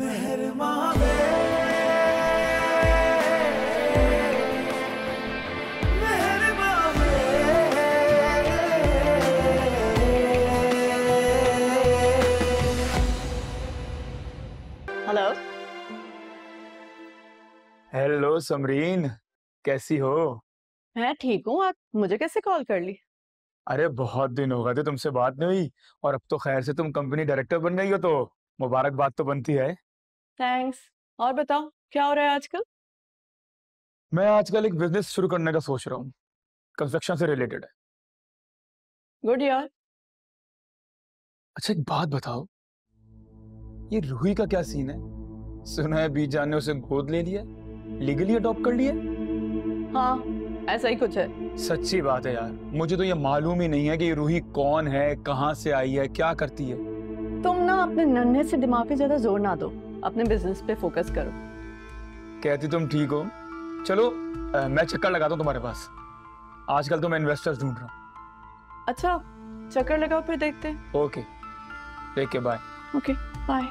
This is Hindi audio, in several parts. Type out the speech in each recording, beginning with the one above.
मेहर माह हेलो हेलो समरीन, कैसी हो? मैं ठीक हूँ, आप मुझे कैसे कॉल कर ली? अरे बहुत दिन हो गए थे, तुमसे बात नहीं हुई और अब तो खैर से तुम कंपनी डायरेक्टर बन गई हो तो मुबारकबाद तो बनती है। थैंक्स। और बताओ क्या हो रहा है आजकल? मैं आजकल एक बिजनेस शुरू करने का सोच रहा हूँ, कंस्ट्रक्शन से रिलेटेड है। गुड यार। अच्छा एक बात बताओ, ये रूही का क्या सीन है? सुना है बीजा ने उसे गोद ले लिया, लीगली अडॉप्ट कर लिया। हाँ ऐसा ही कुछ है। सच्ची बात है यार, मुझे तो ये मालूम ही नहीं है कि ये रूही कौन है, कहाँ से आई है, क्या करती है। तुम ना अपने नन्हे से दिमाग पे ज्यादा जोर ना दो, अपने बिजनेस पे फोकस करो। कहती तुम ठीक हो। चलो मैं चक्कर लगाता हूँ तुम्हारे पास, आजकल तो मैं इन्वेस्टर्स ढूंढ रहा हूँ। अच्छा चक्कर लगाओ फिर देखते हैं। ओके ठीक है, बाय। Okay bye.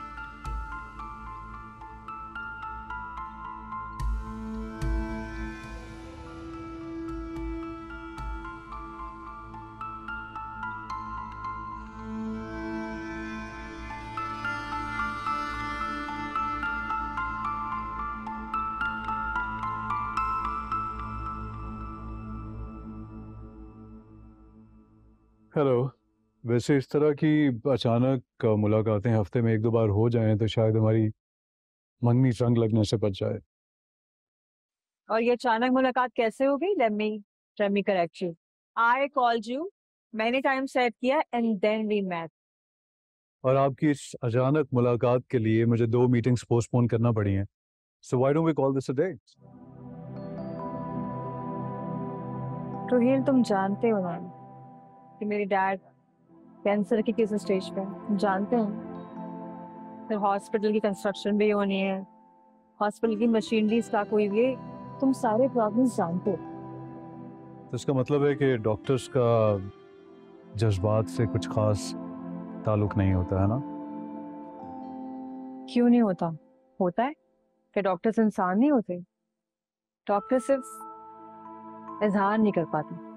हेलो। वैसे इस तरह की अचानक मुलाकातें हफ्ते में एक दो बार हो जाएं तो शायद हमारी मनमी जंग लगने से बच जाए। और ये अचानक मुलाकात कैसे हो गई? Let me correct you, I called you, मैंने टाइम सेट किया एंड देन वी मेट। और आपकी इस अचानक मुलाकात के लिए मुझे 2 मीटिंग्स पोस्टपोन करना पड़ी हैं, so why don't we call this a day? Rohil तुम जानते हो ना कि मेरे डैड कैंसर के किस स्टेज पे है, जानते हैं। फिर हॉस्पिटल की कंस्ट्रक्शन भी होनी है, हॉस्पिटल की मशीनरी स्टॉक हुई है, तुम सारे प्रॉब्लम्स जानते हो। तो इसका मतलब है कि डॉक्टर्स का जज्बात से कुछ खास ताल्लुक नहीं होता है ना? क्यों नहीं होता? होता है। कि डॉक्टर्स इंसान नहीं होते, डॉक्टर सिर्फ इजहार नहीं कर पाते।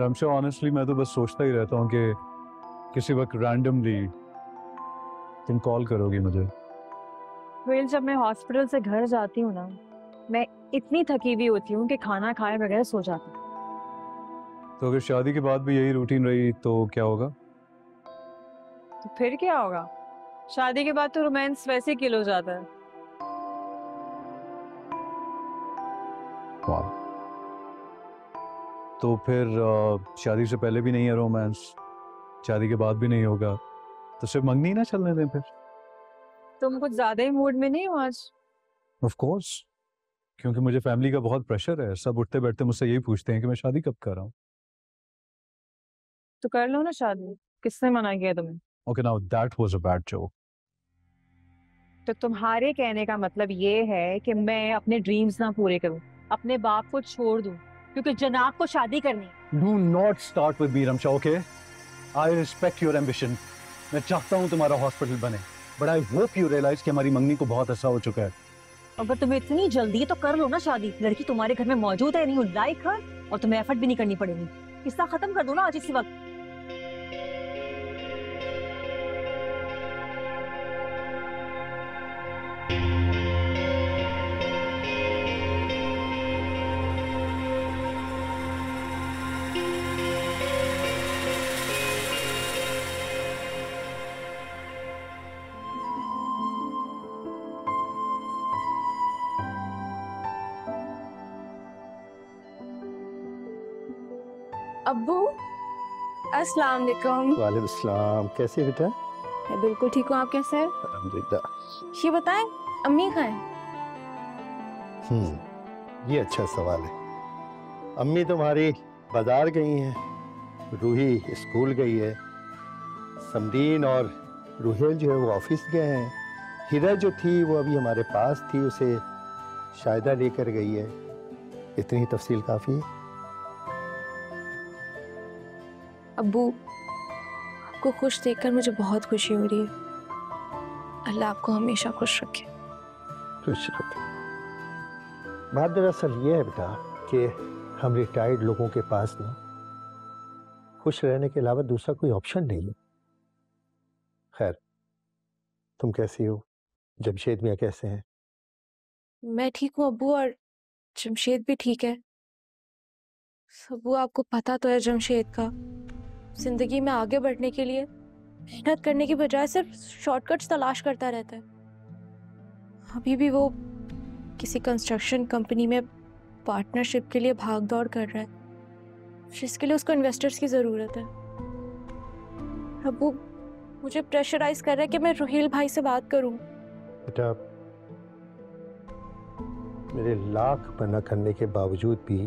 ऑनेस्टली मैं तो बस सोचता ही रहता हूँ कि किसी वक्त रैंडमली तुम कॉल करोगी मुझे। वेल जब मैं हॉस्पिटल से घर जाती हूँ ना, मैं इतनी थकी हुई होती हूँ कि खाना खाए बगैर सो जाती हूँ। तो अगर शादी के बाद भी यही रूटीन रही तो क्या होगा? तो फिर क्या होगा? शादी के बाद तो रोमांस वैसे किल हो जाता है। वाह, तो फिर शादी से पहले भी नहीं है रोमांस, शादी के बाद भी नहीं होगा, तो सिर्फ मंगनी ना चलने दें फिर। तुम कुछ ज्यादा ही मूड में नहीं हो आज? ऑफ कोर्स, क्योंकि मुझे फैमिली का बहुत प्रेशर है, सब उठते बैठते मुझसे यही पूछते हैं कि मैं शादी कब कर रहा हूँ। तो कर लो ना शादी, किसने मना किया तुम्हें? Okay now that was a bad joke. तो तुम्हारे कहने का मतलब ये है कि मैं अपने ड्रीम्स ना पूरे करूँ, अपने बाप को छोड़ दूँ क्योंकि जनाब को शादी करनी है। Do not start with me, Ramsha, okay? I respect your ambition. मैं चाहता हूँ तुम्हारा हॉस्पिटल बने, but I hope you realize कि हमारी मंगनी को बहुत असर हो चुका है। अगर तुम्हें इतनी जल्दी है तो कर लो ना शादी, लड़की तुम्हारे घर में मौजूद है, नहीं लाइक हर, और तुम्हें एफर्ट भी नहीं करनी पड़ेगी। किस्सा खत्म कर दो ना आज इसी वक्त। अब्बू अस्सलाम वालेकुम। वालेकुम अस्सलाम। कैसे बेटा? मैं बिल्कुल ठीक हूँ, आप कैसे हैं? अल्हम्दुलिल्लाह। ये बताएं अम्मी कहाँ हैं? ये अच्छा सवाल है। अम्मी तुम्हारी बाजार गई हैं, रूही स्कूल गई है, समरीन और रूहेल जो है वो ऑफिस गए हैं, हीरा जो थी वो अभी हमारे पास थी, उसे शायदा लेकर गई है। इतनी तफसील काफ़ी है। अब्बू आपको खुश देखकर मुझे बहुत खुशी हो रही है। अल्लाह आपको हमेशा खुश रखे। खुश रखे। बात दरअसल ये है बेटा कि हम रिटायर्ड लोगों के पास ना खुश रहने के अलावा दूसरा कोई ऑप्शन नहीं है। खैर, तुम कैसी हो? जमशेद मियाँ कैसे हैं? मैं ठीक हूँ अबू, और जमशेद भी ठीक है। अबू आपको पता तो है जमशेद का, जिंदगी में आगे बढ़ने के लिए मेहनत करने की बजाय सिर्फ शॉर्टकट्स तलाश करता रहता है। अभी भी वो किसी कंस्ट्रक्शन कंपनी में पार्टनरशिप के लिए भाग दौड़ कर रहा है, जिसके लिए उसको इन्वेस्टर्स की ज़रूरत है। अबू मुझे प्रेशराइज कर रहा है कि मैं रोहेल भाई से बात करूं। बेटा, मेरे लाख मना करने के बावजूद भी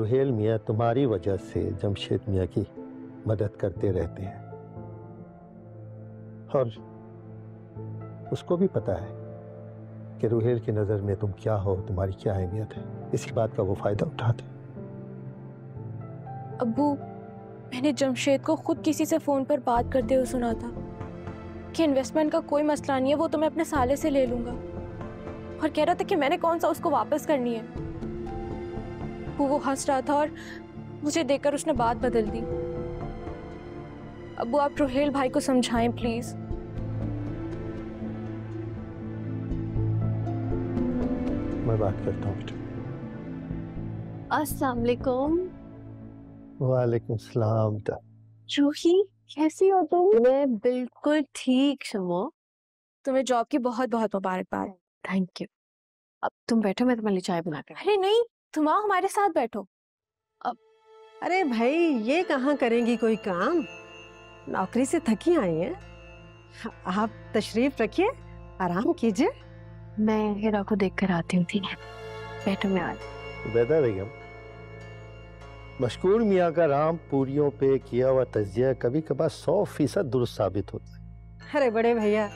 रोहेल मियाँ तुम्हारी वजह से जमशेद मियाँ की मदद करते रहते हैं, और उसको भी पता है कि रोहेल की नज़र में तुम क्या हो, तुम्हारी क्या अहमियत है। इसी बात का वो फ़ायदा उठाते। अब्बू, मैंने जमशेद को खुद किसी से फ़ोन पर बात करते हुए सुना था कि इन्वेस्टमेंट का कोई मसला नहीं है, वो तो मैं अपने साले से ले लूँगा, और कह रहा था कि मैंने कौन सा उसको वापस करनी है। अब्बू, वो हंस रहा था और मुझे देखकर उसने बात बदल दी। अब्बू, आप रोहेल भाई को समझाएं प्लीज़। मैं बात करता हूँ। अस्सलाम वालेकुम। वालेकुम सलाम। रूही, कैसी हो तुम? मैं बिल्कुल ठीक। शमो, तुम्हें जॉब की बहुत बहुत मुबारकबाद। Thank you. अब तुम बैठो, मैं तुम्हारे लिए चाय बना कर। अरे नहीं, तुम आओ हमारे साथ बैठो। अब अरे भाई, ये कहाँ करेंगी कोई काम? नौकरी से थकी आई हैं। आप तशरीफ रखिए, आराम कीजिए। मैं हेरा को देख कर आती हूँ। ठीक है, बैठो। मैं आज बेदा बेगम, मशकूर मियाँ का राम पूरियों पे किया हुआ तजिया कभी कभार 100% दुरुस्त साबित होता है। अरे बड़े भैया,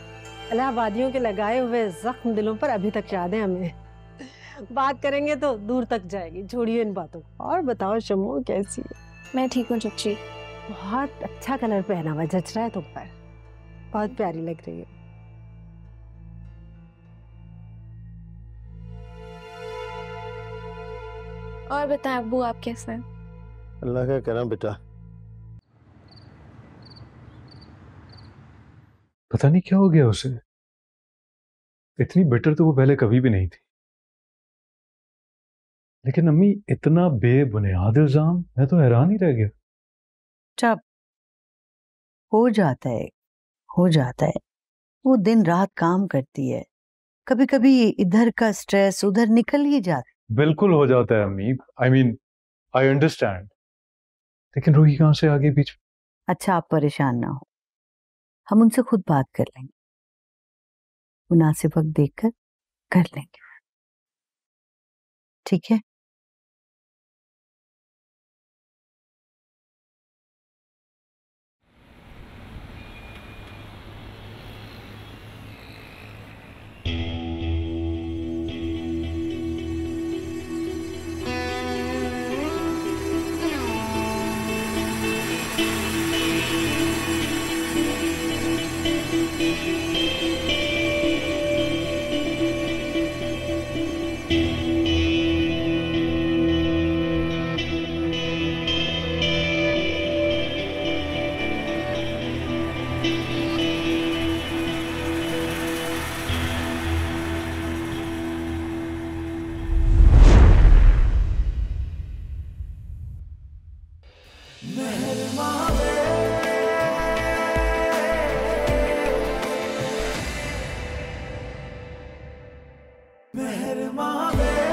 इलाहाबादियों के लगाए हुए जख्म दिलों पर अभी तक याद है हमें। बात करेंगे तो दूर तक जाएगी, छोड़िए इन बातों। और बताओ शम्मू, कैसी है? मैं ठीक हूँ चची। बहुत अच्छा कलर पहना हुआ जच रहा है तुम पर, बहुत प्यारी लग रही है। और बताएं अब्बू, आप कैसे हैं? अल्लाह का करम बेटा। पता नहीं क्या हो गया उसे, इतनी बिटर तो वो पहले कभी भी नहीं थी। लेकिन अम्मी, इतना बेबुनियाद इल्जाम, मैं तो हैरान ही रह गया। चुप हो जाता है। वो दिन रात काम करती है, कभी कभी इधर का स्ट्रेस उधर निकल ही जाता। बिल्कुल हो जाता है अम्मी। आई अंडरस्टैंड, लेकिन रूही कहाँ से आगे बीच? अच्छा, आप परेशान ना हो, हम उनसे खुद बात कर लेंगे, मुनासिब वक्त देखकर कर लेंगे। ठीक है? मेहर माँ।